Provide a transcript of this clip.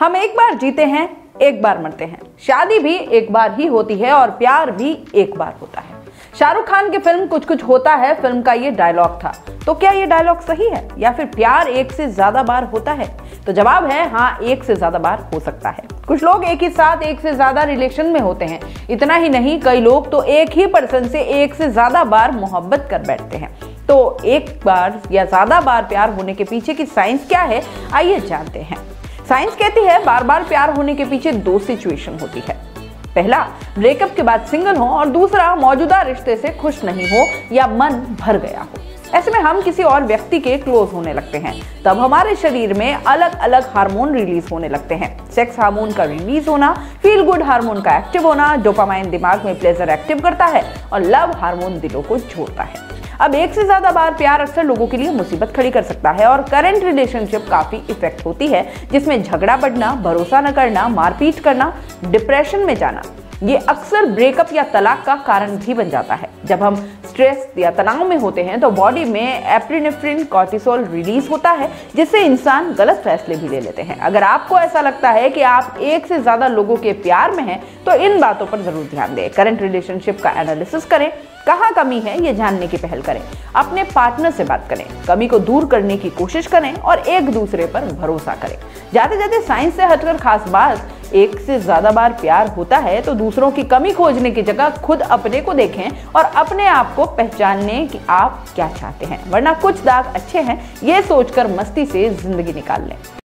हम एक बार जीते हैं, एक बार मरते हैं। शादी भी एक बार ही होती है और प्यार भी एक बार होता है। शाहरुख खान की फिल्म कुछ कुछ होता है, फिल्म का ये डायलॉग था। तो क्या ये डायलॉग सही है या फिर प्यार एक से ज्यादा बार होता है? तो जवाब है हाँ, एक से ज्यादा बार हो सकता है। कुछ लोग एक ही साथ एक से ज्यादा रिलेशन में होते हैं। इतना ही नहीं, कई लोग तो एक ही पर्सन से एक से ज्यादा बार मोहब्बत कर बैठते हैं। तो एक बार या ज्यादा बार प्यार होने के पीछे की साइंस क्या है, आइए जानते हैं। साइंस कहती है बार बार प्यार होने के पीछे दो सिचुएशन होती है। पहला, ब्रेकअप के बाद सिंगल हो और दूसरा, मौजूदा रिश्ते से खुश नहीं हो या मन भर गया हो। ऐसे में हम किसी और व्यक्ति के क्लोज होने लगते हैं। तब हमारे शरीर में अलग अलग हार्मोन रिलीज होने लगते हैं। सेक्स हार्मोन का रिलीज होना, फील गुड हार्मोन का एक्टिव होना, डोपामाइन दिमाग में प्लेजर एक्टिव करता है और लव हार्मोन दिलों को जोड़ता है। अब एक से ज्यादा बार प्यार अक्सर लोगों के लिए मुसीबत खड़ी कर सकता है और करंट रिलेशनशिप काफी इफेक्ट होती है, जिसमें झगड़ा बढ़ना, भरोसा न करना, मारपीट करना, डिप्रेशन में जाना, ये अक्सर ब्रेकअप या तलाक का कारण भी बन जाता है। जब हम स्ट्रेस या तनाव में होते हैं तो बॉडी में एप्रीनेफ्रिन, कॉर्टिसोल रिलीज होता है, जिससे इंसान गलत फैसले भी ले लेते हैं। अगर आपको ऐसा लगता है कि आप एक से ज्यादा लोगों के प्यार में हैं तो इन बातों पर जरूर ध्यान दें। करंट रिलेशनशिप का एनालिसिस करें, कहाँ कमी है ये जानने की पहल करें, अपने पार्टनर से बात करें, कमी को दूर करने की कोशिश करें और एक दूसरे पर भरोसा करें। जाते जाते साइंस से हटकर खास बात, एक से ज्यादा बार प्यार होता है तो दूसरों की कमी खोजने की जगह खुद अपने को देखें और अपने आप को पहचानने कि आप क्या चाहते हैं, वरना कुछ दाग अच्छे हैं ये सोचकर मस्ती से जिंदगी निकाल लें।